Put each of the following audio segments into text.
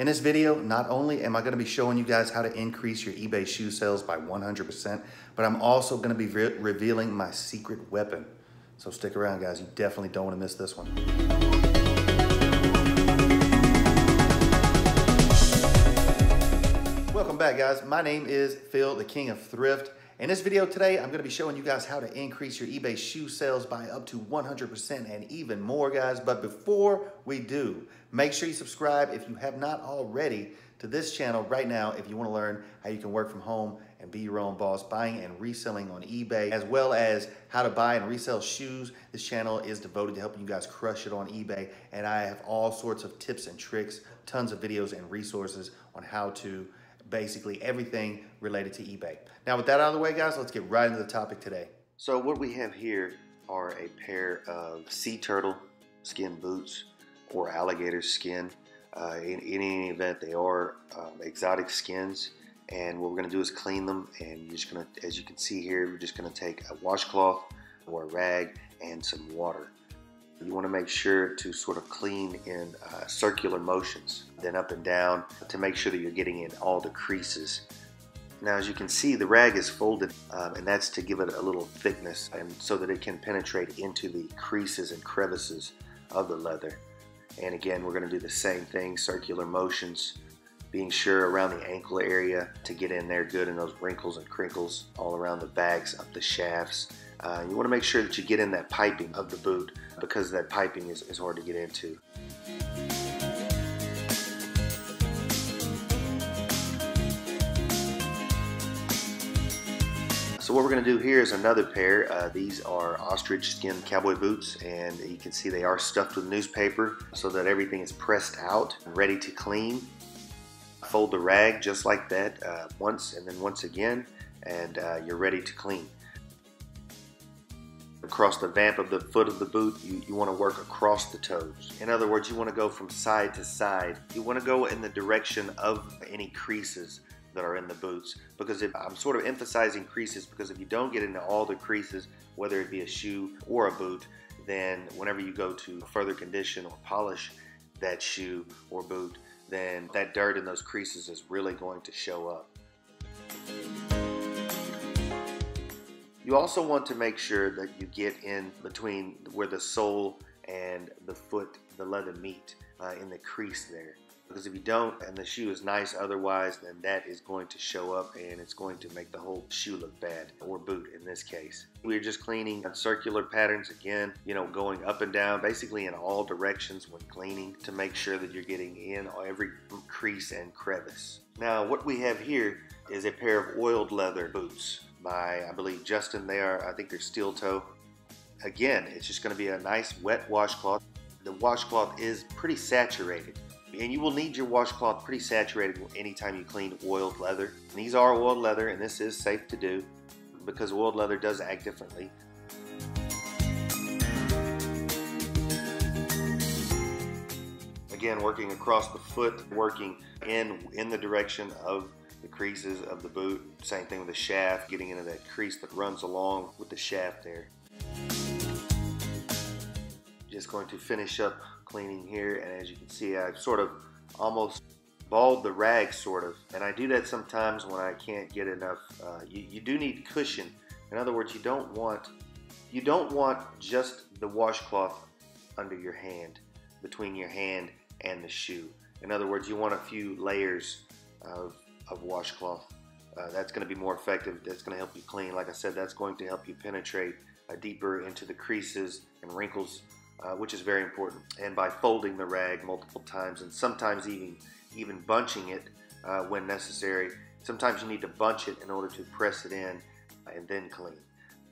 In this video, not only am I going to be showing you guys how to increase your eBay shoe sales by 100%, but I'm also going to be revealing my secret weapon. So stick around, guys. You definitely don't want to miss this one. Welcome back, guys. My name is Phil, the King of Thrift. In this video today, I'm going to be showing you guys how to increase your eBay shoe sales by up to 100% and even more, guys. But before we do, make sure you subscribe if you have not already to this channel right now if you want to learn how you can work from home and be your own boss buying and reselling on eBay, as well as how to buy and resell shoes. This channel is devoted to helping you guys crush it on eBay, and I have all sorts of tips and tricks, tons of videos and resources on how to basically everything related to eBay. Now with that out of the way, guys, let's get right into the topic today. So what we have here are a pair of sea turtle skin boots or alligator skin. In any event, they are exotic skins, and what we're gonna do is clean them, and you're just gonna, as you can see here, we're just gonna take a washcloth or a rag and some water. You want to make sure to sort of clean in circular motions, then up and down, to make sure that you're getting in all the creases. Now, as you can see, the rag is folded, and that's to give it a little thickness, and so that it can penetrate into the creases and crevices of the leather. And again, we're going to do the same thing, circular motions, being sure around the ankle area to get in there good, and those wrinkles and crinkles all around the backs, up the shafts. You want to make sure that you get in that piping of the boot, because that piping is hard to get into. So what we're going to do here is another pair. These are ostrich skin cowboy boots, and you can see they are stuffed with newspaper so that everything is pressed out and ready to clean. Fold the rag just like that once, and then once again, and you're ready to clean. Across the vamp of the foot of the boot, you want to work across the toes. In other words, you want to go from side to side. You want to go in the direction of any creases that are in the boots, because if I'm sort of emphasizing creases, because if you don't get into all the creases, whether it be a shoe or a boot, then whenever you go to further condition or polish that shoe or boot, then that dirt in those creases is really going to show up. You also want to make sure that you get in between where the sole and the foot, the leather meet, in the crease there. Because if you don't, and the shoe is nice otherwise, then that is going to show up, and it's going to make the whole shoe look bad, or boot in this case. We're just cleaning on circular patterns again, you know, going up and down, basically in all directions when cleaning, to make sure that you're getting in every crease and crevice. Now what we have here is a pair of oiled leather boots by, I believe, Justin. They are, I think they're steel toe. Again, it's just going to be a nice wet washcloth. The washcloth is pretty saturated, and you will need your washcloth pretty saturated anytime you clean oiled leather. And these are oiled leather, and this is safe to do because oiled leather does act differently. Again, working across the foot, working in the direction of the creases of the boot. Same thing with the shaft, getting into that crease that runs along with the shaft there. Just going to finish up cleaning here, and as you can see, I've sort of almost balled the rag, sort of, and I do that sometimes when I can't get enough. You do need cushion. In other words, you don't want just the washcloth under your hand, between your hand and the shoe. In other words, you want a few layers of washcloth. That's going to be more effective. That's going to help you clean. Like I said, that's going to help you penetrate deeper into the creases and wrinkles, which is very important. And by folding the rag multiple times, and sometimes even bunching it when necessary. Sometimes you need to bunch it in order to press it in and then clean.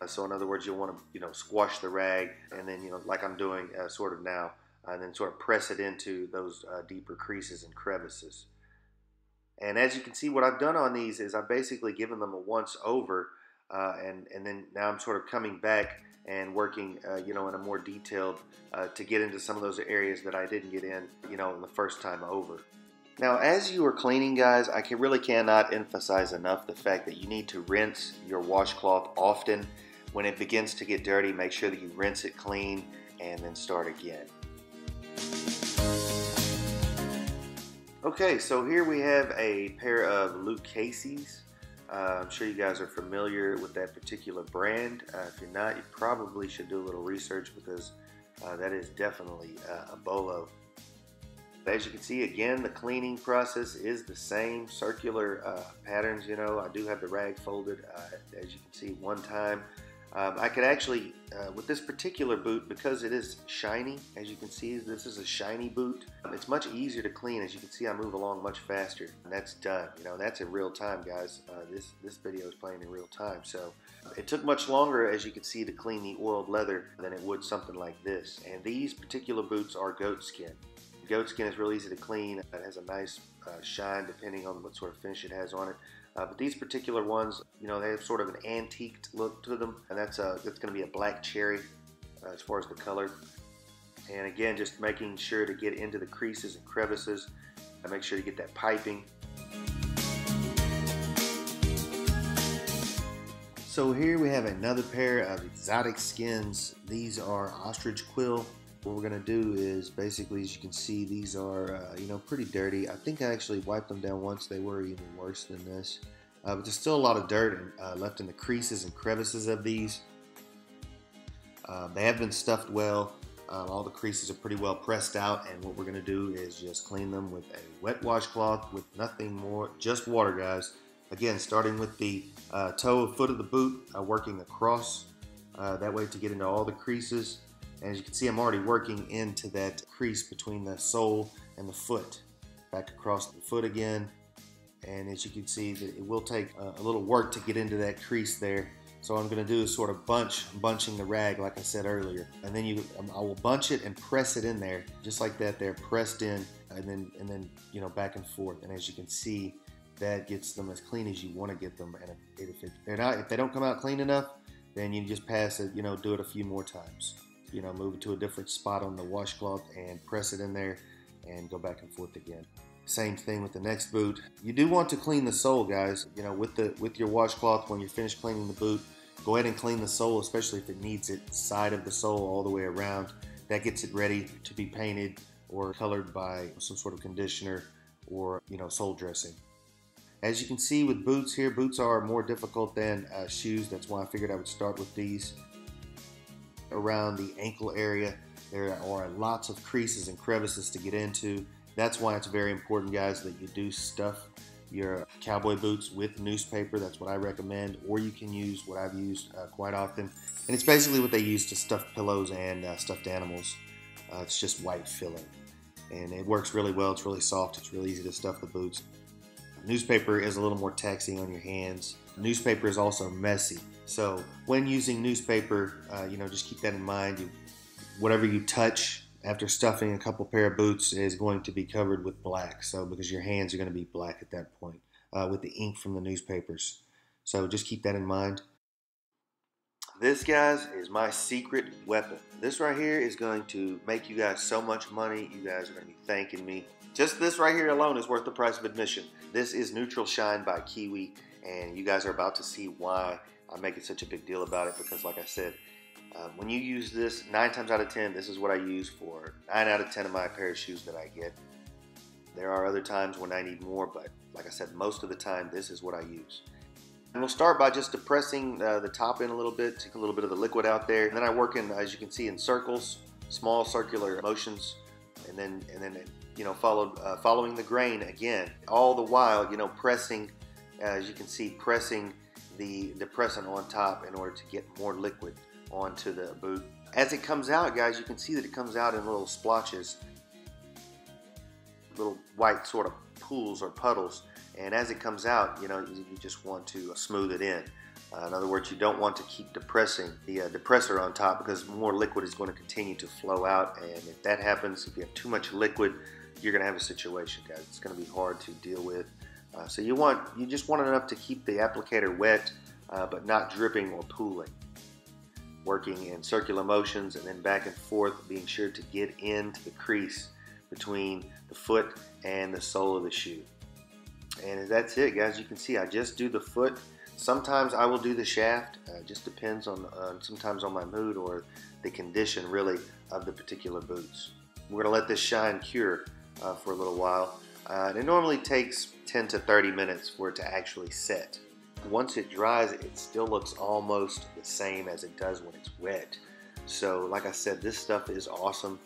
So in other words, you'll want to, you know, squash the rag, and then, you know, like I'm doing sort of now, and then sort of press it into those deeper creases and crevices. And as you can see, what I've done on these is I've basically given them a once over, and then now I'm sort of coming back and working, you know, in a more detailed to get into some of those areas that I didn't get in, you know, in the first time over. Now, as you are cleaning, guys, I really cannot emphasize enough the fact that you need to rinse your washcloth often. When it begins to get dirty, make sure that you rinse it clean and then start again. Okay, so here we have a pair of Lucchese's. I'm sure you guys are familiar with that particular brand. If you're not, you probably should do a little research, because that is definitely a bolo. But as you can see, again, the cleaning process is the same. Circular patterns, you know. I do have the rag folded, as you can see, one time. I could actually, with this particular boot, because it is shiny, as you can see, this is a shiny boot, it's much easier to clean. As you can see, I move along much faster, and that's done. You know, that's in real time, guys. This video is playing in real time, so it took much longer, as you can see, to clean the oiled leather than it would something like this. And these particular boots are goat skin. Goat skin is really easy to clean. It has a nice shine depending on what sort of finish it has on it. But these particular ones, you know, they have sort of an antiqued look to them, and that's going to be a black cherry as far as the color. And again, just making sure to get into the creases and crevices, and make sure to get that piping. So here we have another pair of exotic skins. These are ostrich quill. What we're going to do is basically, as you can see, these are, you know, pretty dirty. I think I actually wiped them down once. They were even worse than this. But there's still a lot of dirt left in the creases and crevices of these. They have been stuffed well. All the creases are pretty well pressed out. And what we're going to do is just clean them with a wet washcloth with nothing more, just water, guys. Again, starting with the foot of the boot, working across that way to get into all the creases. And as you can see, I'm already working into that crease between the sole and the foot. Back across the foot again. And as you can see, it will take a little work to get into that crease there. So what I'm going to do is sort of bunching the rag, like I said earlier. And then I will bunch it and press it in there, just like that there, pressed in, and then you know, back and forth. And as you can see, that gets them as clean as you want to get them. And if they don't come out clean enough, then you just pass it, you know, do it a few more times. You know, move it to a different spot on the washcloth and press it in there and go back and forth again. Same thing with the next boot. You do want to clean the sole, guys. You know, with your washcloth, when you're finished cleaning the boot, go ahead and clean the sole, especially if it needs it, side of the sole all the way around. That gets it ready to be painted or colored by some sort of conditioner or, you know, sole dressing. As you can see with boots here, boots are more difficult than shoes. That's why I figured I would start with these. Around the ankle area, there are lots of creases and crevices to get into. That's why it's very important, guys, that you do stuff your cowboy boots with newspaper. That's what I recommend, or you can use what I've used quite often, and it's basically what they use to stuff pillows and stuffed animals. It's just white filling, and it works really well. It's really soft. It's really easy to stuff the boots. Newspaper is a little more taxing on your hands. Newspaper is also messy. So when using newspaper, you know, just keep that in mind. Whatever you touch after stuffing a couple pair of boots is going to be covered with black. So because your hands are going to be black at that point with the ink from the newspapers. So just keep that in mind. This, guys, is my secret weapon. This right here is going to make you guys so much money. You guys are going to be thanking me. Just this right here alone is worth the price of admission. This is Neutral Shine by Kiwi, and you guys are about to see why I'm making such a big deal about it, because like I said, when you use this, 9 times out of 10, this is what I use for 9 out of 10 of my pair of shoes that I get. There are other times when I need more, but like I said, most of the time this is what I use. And we'll start by just depressing the top end a little bit, take a little bit of the liquid out there, and then I work in, as you can see, in circles, small circular motions, and then you know, following the grain again, all the while, you know, pressing, as you can see, pressing the depressant on top in order to get more liquid onto the boot. As it comes out, guys, you can see that it comes out in little splotches, little white sort of pools or puddles. And as it comes out, you know, you just want to smooth it in. In other words, you don't want to keep depressing the depressor on top, because more liquid is going to continue to flow out. And if that happens, if you have too much liquid, you're going to have a situation, guys. It's going to be hard to deal with. So you just want enough to keep the applicator wet, but not dripping or pooling. Working in circular motions and then back and forth, being sure to get into the crease between the foot and the sole of the shoe. And that's it, guys. You can see I just do the foot. Sometimes I will do the shaft. It just depends on sometimes on my mood or the condition, really, of the particular boots. We're going to let this shine cure for a little while. And it normally takes 10 to 30 minutes for it to actually set. Once it dries, it still looks almost the same as it does when it's wet. So like I said, this stuff is awesome.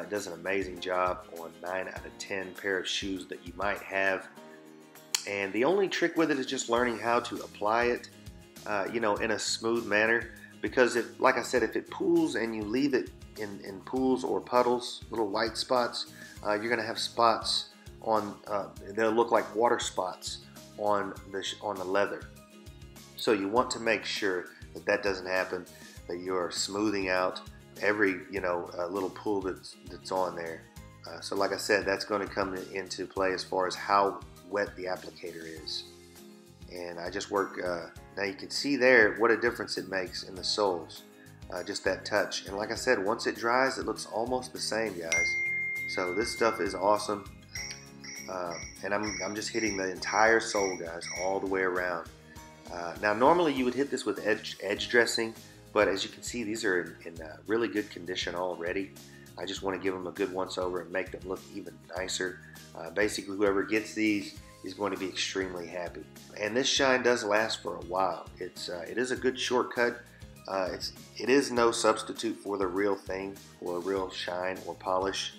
It does an amazing job on 9 out of 10 pair of shoes that you might have. And the only trick with it is just learning how to apply it, you know, in a smooth manner. Because if, like I said, if it pools and you leave it in pools or puddles, little white spots, you're going to have spots on, they'll look like water spots on the leather. So you want to make sure that that doesn't happen, that you're smoothing out every, you know, little pool that's on there. So like I said, that's going to come into play as far as how wet the applicator is. And I just work, now you can see there what a difference it makes in the soles, just that touch. And like I said, once it dries, it looks almost the same, guys. So this stuff is awesome. And I'm just hitting the entire sole, guys, all the way around. Now normally you would hit this with edge dressing, but as you can see, these are in really good condition already. I just want to give them a good once over and make them look even nicer. Basically, whoever gets these is going to be extremely happy. And this shine does last for a while. It is a good shortcut. It is no substitute for the real thing, or a real shine or polish,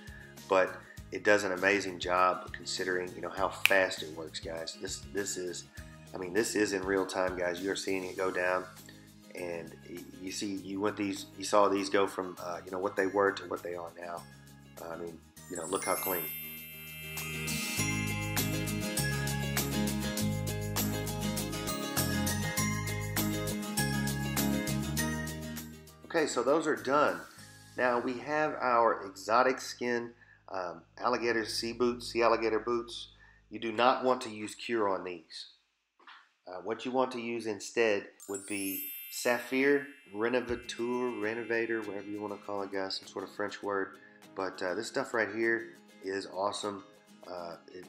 but it does an amazing job considering, you know, how fast it works, guys. This is in real time, guys. You're seeing it go down, and you see, you saw these go from, you know, what they were to what they are now. I mean, you know, look how clean. Okay, so those are done. Now we have our exotic skin alligator sea alligator boots. You do not want to use cure on these. What you want to use instead would be Saphir Rénovateur, whatever you want to call it, guys, some sort of French word. But this stuff right here is awesome.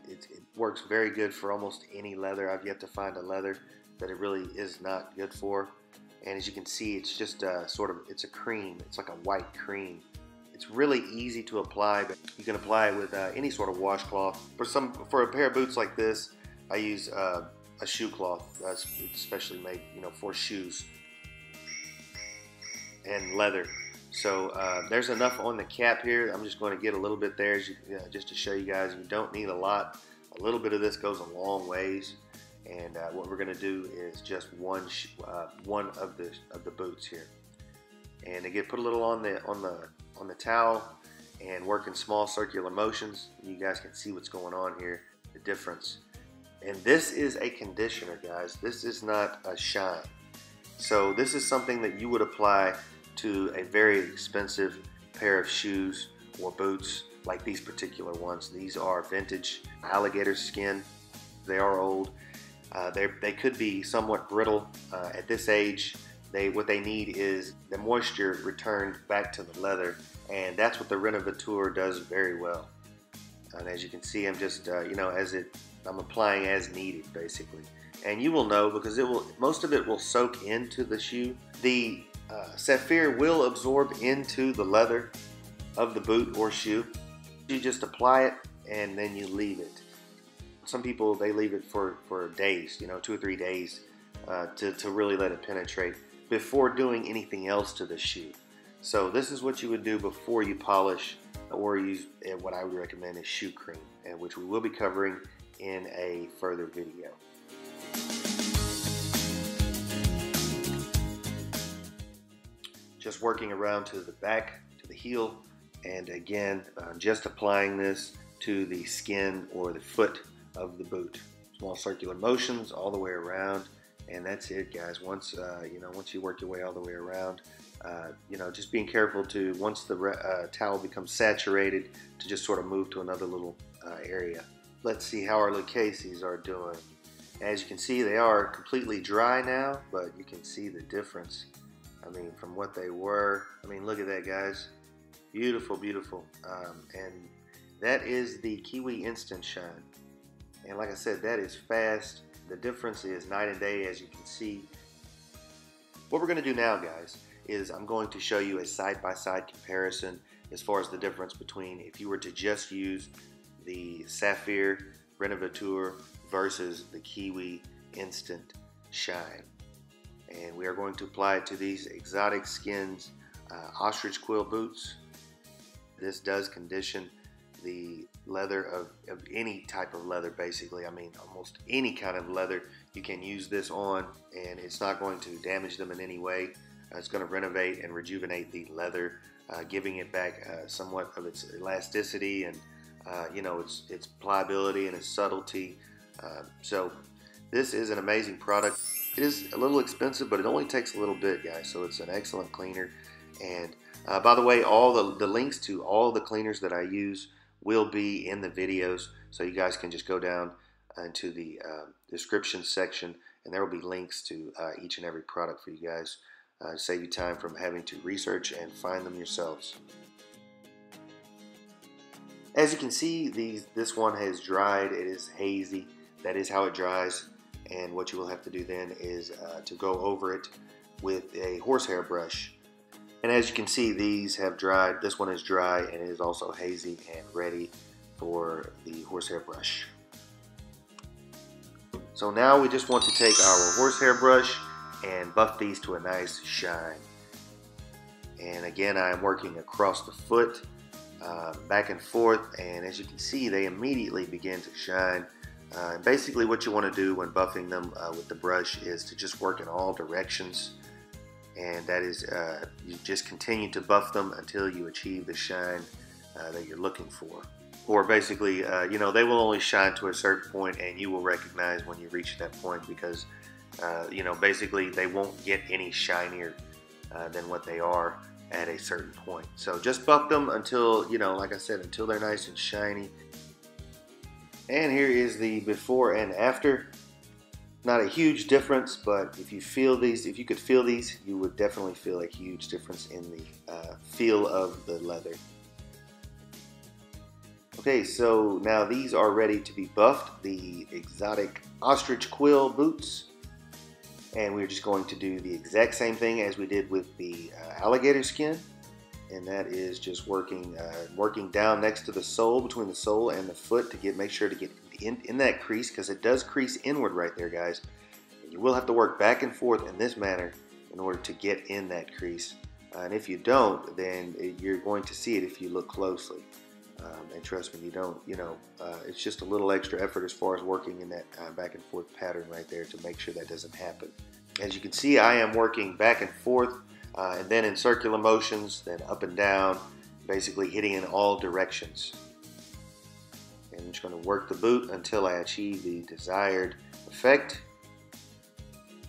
It works very good for almost any leather. I've yet to find a leather that it really is not good for. And as you can see, it's just it's a cream. It's like a white cream. It's really easy to apply, but you can apply it with any sort of washcloth. For a pair of boots like this, I use a shoe cloth that's especially made, you know, for shoes and leather. So there's enough on the cap here. I'm just going to get a little bit there, just to show you guys. You don't need a lot. A little bit of this goes a long ways. And what we're going to do is just one of the boots here, and again, put a little on the towel and work in small circular motions. You guys can see what's going on here, the difference. And this is a conditioner, guys. This is not a shine. So this is something that you would apply to a very expensive pair of shoes or boots like these particular ones. These are vintage alligator skin. They are old. They could be somewhat brittle at this age. What they need is the moisture returned back to the leather, and that's what the Rénovateur does very well. And as you can see, I'm just you know, I'm applying as needed basically, and you will know because most of it will soak into the shoe. The Saphir will absorb into the leather of the boot or shoe. You just apply it and then you leave it. Some people, they leave it for days, you know, 2 or 3 days to really let it penetrate before doing anything else to the shoe. So this is what you would do before you polish or use what I would recommend is shoe cream, and which we will be covering in a further video. Just working around to the back, to the heel, and again, just applying this to the skin or the foot of the boot. Small circular motions all the way around, and that's it, guys. Once you work your way all the way around, you know, just being careful to, once the towel becomes saturated, to just sort of move to another little area. Let's see how our Lucchese's are doing. As you can see, they are completely dry now, but you can see the difference. I mean, from what they were. I mean, look at that, guys. Beautiful, beautiful. And that is the Kiwi Instant Shine. And like I said, that is fast. The difference is night and day, as you can see. What we're going to do now, guys, is I'm going to show you a side-by-side comparison as far as the difference between if you were to just use the Saphir Rénovateur versus the Kiwi Instant Shine. And we are going to apply it to these exotic skins ostrich quill boots. This does condition the leather of any type of leather, basically. I mean, almost any kind of leather you can use this on, and it's not going to damage them in any way. It's going to renovate and rejuvenate the leather, giving it back somewhat of its elasticity and you know, its pliability and its subtlety. So this is an amazing product. It is a little expensive, but it only takes a little bit, guys, so it's an excellent cleaner. And by the way, all the links to all the cleaners that I use will be in the videos, so you guys can just go down into the description section and there will be links to each and every product for you guys. Save you time from having to research and find them yourselves. As you can see, this one has dried. It is hazy. That is how it dries, and what you will have to do then is to go over it with a horsehair brush. And as you can see, these have dried. This one is dry, and it is also hazy and ready for the horsehair brush. So now we just want to take our horsehair brush and buff these to a nice shine. And again, I am working across the foot, back and forth, and as you can see, they immediately begin to shine. And basically what you want to do when buffing them with the brush is to just work in all directions. And that is, you just continue to buff them until you achieve the shine that you're looking for. Or basically, you know, they will only shine to a certain point, and you will recognize when you reach that point because, you know, basically they won't get any shinier than what they are at a certain point. So just buff them until, you know, like I said, until they're nice and shiny. And here is the before and after. Not a huge difference, but if you feel these, if you could feel these, you would definitely feel a huge difference in the feel of the leather. Okay, so now these are ready to be buffed, the exotic ostrich quill boots. And we're just going to do the exact same thing as we did with the alligator skin. And that is just working down next to the sole, between the sole and the foot, to make sure to get in that crease, because it does crease inward right there, guys. And you will have to work back and forth in this manner in order to get in that crease. And if you don't, then you're going to see it if you look closely. And trust me, you don't, you know, it's just a little extra effort as far as working in that back and forth pattern right there to make sure that doesn't happen. As you can see, I am working back and forth and then in circular motions, then up and down, basically hitting in all directions. And I'm just going to work the boot until I achieve the desired effect.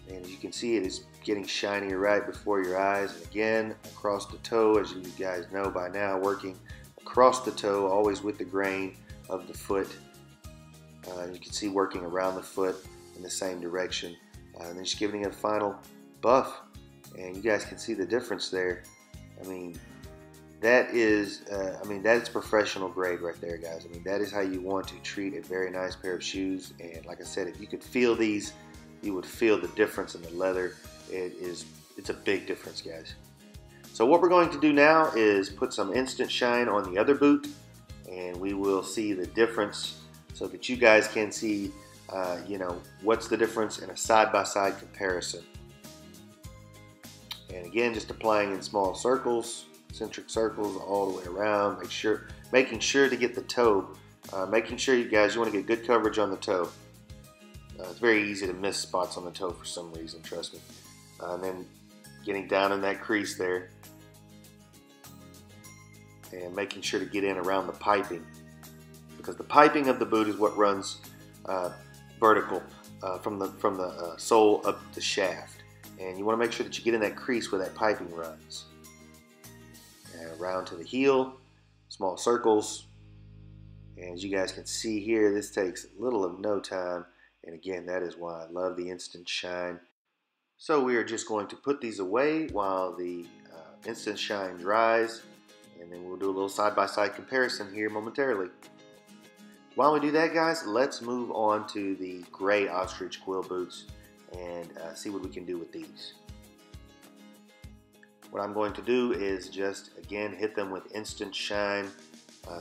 And as you can see, it is getting shinier right before your eyes. And again, across the toe, as you guys know by now, working across the toe, always with the grain of the foot. You can see working around the foot in the same direction. And then just giving it a final buff. And you guys can see the difference there. I mean, that is, that is professional grade right there, guys. I mean, that is how you want to treat a very nice pair of shoes. And like I said, if you could feel these, you would feel the difference in the leather. It's a big difference, guys. So what we're going to do now is put some instant shine on the other boot, and we will see the difference so that you guys can see, you know, what's the difference in a side-by-side comparison. And again, just applying in small circles. Concentric circles all the way around, making sure to get the toe, making sure you guys, you want to get good coverage on the toe. It's very easy to miss spots on the toe for some reason, trust me. And then getting down in that crease there and making sure to get in around the piping, because the piping of the boot is what runs vertical from the sole up the shaft, and you want to make sure that you get in that crease where that piping runs. Around to the heel, small circles, and as you guys can see here, this takes little of no time, and again, that is why I love the instant shine. So we are just going to put these away while the instant shine dries, and then we'll do a little side-by-side comparison here momentarily. While we do that, guys, let's move on to the gray ostrich quill boots and see what we can do with these. What I'm going to do is just, again, hit them with instant shine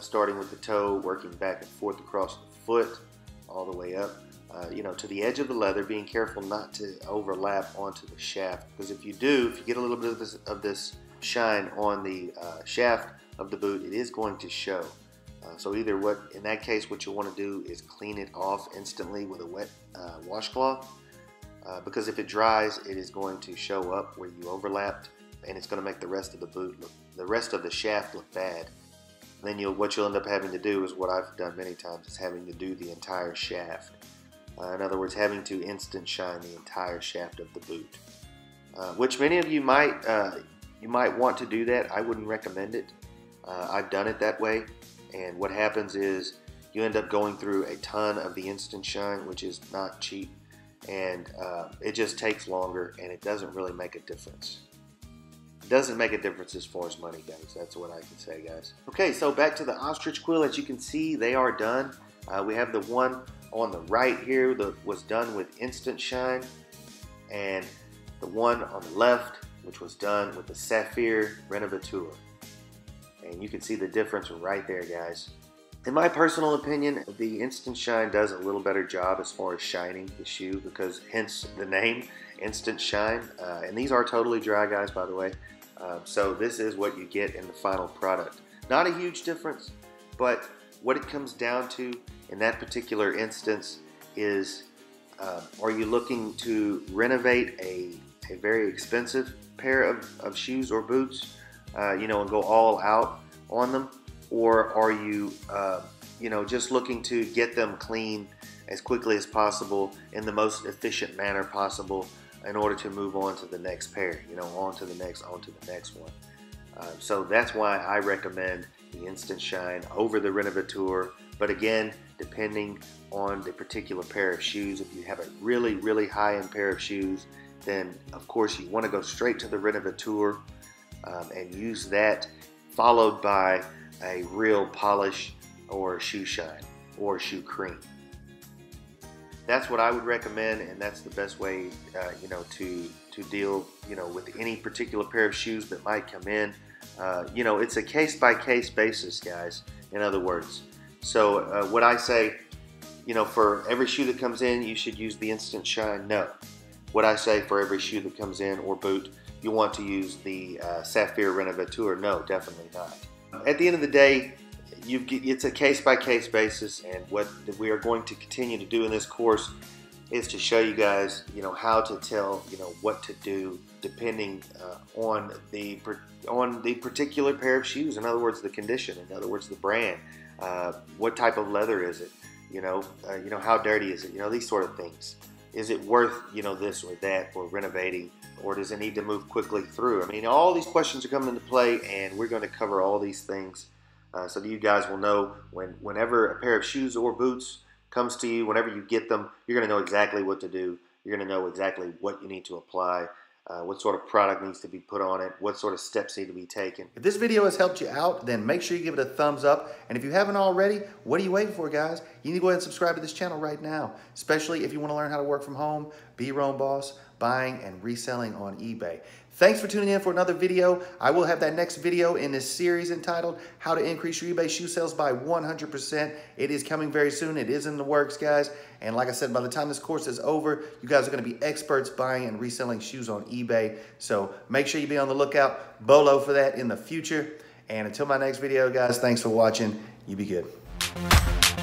starting with the toe, working back and forth across the foot all the way up, to the edge of the leather, being careful not to overlap onto the shaft, because if you do, if you get a little bit of this shine on the shaft of the boot, it is going to show. So either in that case, what you want to do is clean it off instantly with a wet washcloth, because if it dries, it is going to show up where you overlapped, and it's going to make the rest of the boot look, the rest of the shaft look bad. And then what you'll end up having to do is what I've done many times, is having to do the entire shaft. In other words, having to instant shine the entire shaft of the boot, which many of you might want to do that. I wouldn't recommend it. I've done it that way, and what happens is you end up going through a ton of the instant shine, which is not cheap, and it just takes longer, and it doesn't really make a difference. It doesn't make a difference as far as money goes. That's what I can say, guys. Okay, so back to the ostrich quill. As you can see, they are done. We have the one on the right here that was done with instant shine, and the one on the left, which was done with the Saphir Rénovateur. And you can see the difference right there, guys. In my personal opinion, the instant shine does a little better job as far as shining the shoe, because hence the name, instant shine. And these are totally dry, guys, by the way. So this is what you get in the final product. Not a huge difference, but what it comes down to in that particular instance is, are you looking to renovate a very expensive pair of shoes or boots, and go all out on them? Or are you, just looking to get them clean as quickly as possible in the most efficient manner possible in order to move on to the next pair, onto the next one? So that's why I recommend the instant shine over the Rénovateur. But again, depending on the particular pair of shoes, if you have a really, really high-end pair of shoes, then of course you want to go straight to the Rénovateur and use that, followed by a real polish or shoe shine or shoe cream. That's what I would recommend, and that's the best way, to deal, with any particular pair of shoes that might come in. It's a case-by-case basis, guys, in other words. So would I say, for every shoe that comes in, you should use the instant shine? No. Would I say for every shoe that comes in or boot, you want to use the Saphir Rénovateur? No, definitely not. At the end of the day, it's a case-by-case basis, and what we are going to continue to do in this course is to show you guys, how to tell, what to do depending on the particular pair of shoes. In other words, the condition. In other words, the brand. What type of leather is it? How dirty is it? These sort of things. Is it worth, this or that for renovating, or does it need to move quickly through? I mean, all these questions are coming into play, and we're going to cover all these things so that you guys will know whenever a pair of shoes or boots comes to you, whenever you get them, you're going to know exactly what to do. You're going to know exactly what you need to apply, what sort of product needs to be put on it, what sort of steps need to be taken. If this video has helped you out, then make sure you give it a thumbs up. And if you haven't already, what are you waiting for, guys? You need to go ahead and subscribe to this channel right now, especially if you want to learn how to work from home, be your own boss, buying and reselling on eBay. Thanks for tuning in for another video. I will have that next video in this series entitled How to Increase Your eBay Shoe Sales by 100%. It is coming very soon. It is in the works, guys. And like I said, by the time this course is over, you guys are gonna be experts buying and reselling shoes on eBay. So make sure you be on the lookout, BOLO, for that in the future. And until my next video, guys, thanks for watching. You be good.